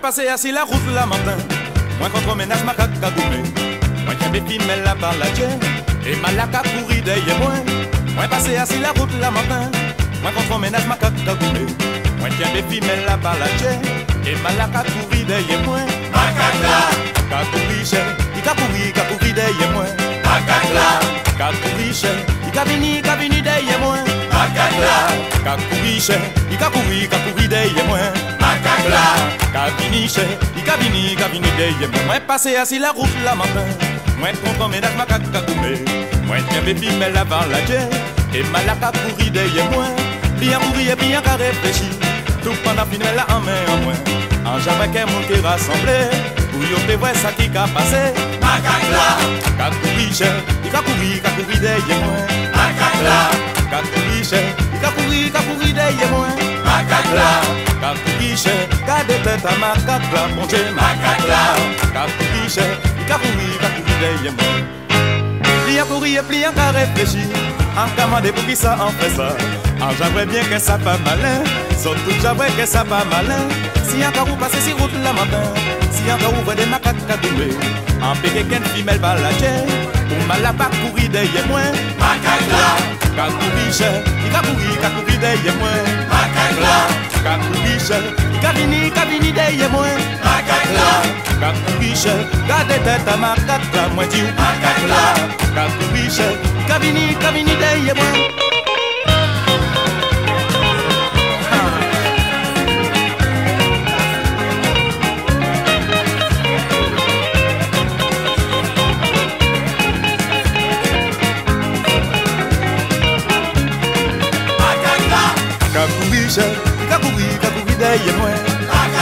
Moi passé assis la route la matin. Moi contre ménage ma caca goumé. Moi qui ai bébé mais la par la tienne. Et ma laca pourri derrière moi. Moi passé assis la route la matin. Moi contre ménage ma caca goumé. Moi qui ai bébé mais la par la tienne. Et ma laca pourri derrière moi. Macaque la, caca pourri cher. Il caca pourri derrière moi. Macaque la, caca pourri cher. Il caca vini derrière moi. Macaque la, caca pourri cher. Il caca pourri derrière moi. Macaque la, cabini derrière moi. Moi passé assis la route la matin. Moi contre ménage ma caca goumé. Moi tiens bébé mais la par la tienne. Et ma laca pourri derrière moi. Bien pourri et bien qu'à réfléchir. Tout pendant fin mais la en main en moi. En jamais qu'un monde qui rassemblé. Pour y te voir ça qui a passé. Macaque la, caca pourri cher. Il caca pourri derrière moi. Macaque la, caca pourri cher. Il caca pourri derrière moi. Macaque la, Kakurishe, gade tête à macaque la, mon Dieu, macaque la, Kakurishe, kakuri deye moi. Pli à courir et pli à qu'à réfléchir, en commandé pour qui ça en fait ça. En j'aimerais bien que ça pas malin, surtout j'aimerais que ça pas malin. Si encore vous passez si route la matin, si encore vous voyez des macaques cadoumés, en pégué qu'une femelle balagée, pour mal à pas courir deye moi. Macaque la, Kakurishe, kakuri deye moi. Macaque la, Cabini derrière moi. Macaque la, Kakurishe, gade tête à macaque la, moi dis macaque la, Kakurishe, cabini derrière moi. Macaque